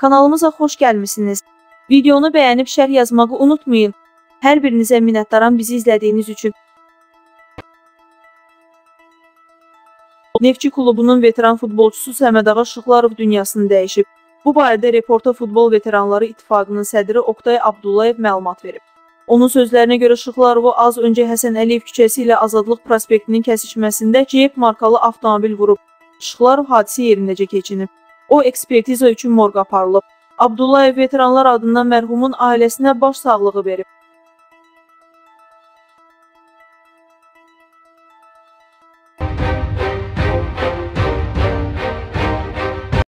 Kanalımıza hoş gəlmisiniz. Videonu beğenip şərh yazmağı unutmayın. Her birinizə minnətdaram bizi izlediğiniz için. Neftçi klubunun veteran futbolcusu Samed Ağa Şıxlarov dünyasını dəyişib. Bu barədə Reporta Futbol Veteranları İttifadının sədri Oktay Abdullayev məlumat verib. Onun sözlerine göre Şıxlarovu az önce Hesan Aliyev küçəsi ile Azadlıq Prospektinin kəsişməsində Jeep markalı avtomobil vurub. Şıxlarov hadisi yerindəcə keçinib. O, ekspertiza üçün morqa aparılıb. Abdullayev veteranlar adından mərhumun ailəsinə baş sağlığı verib.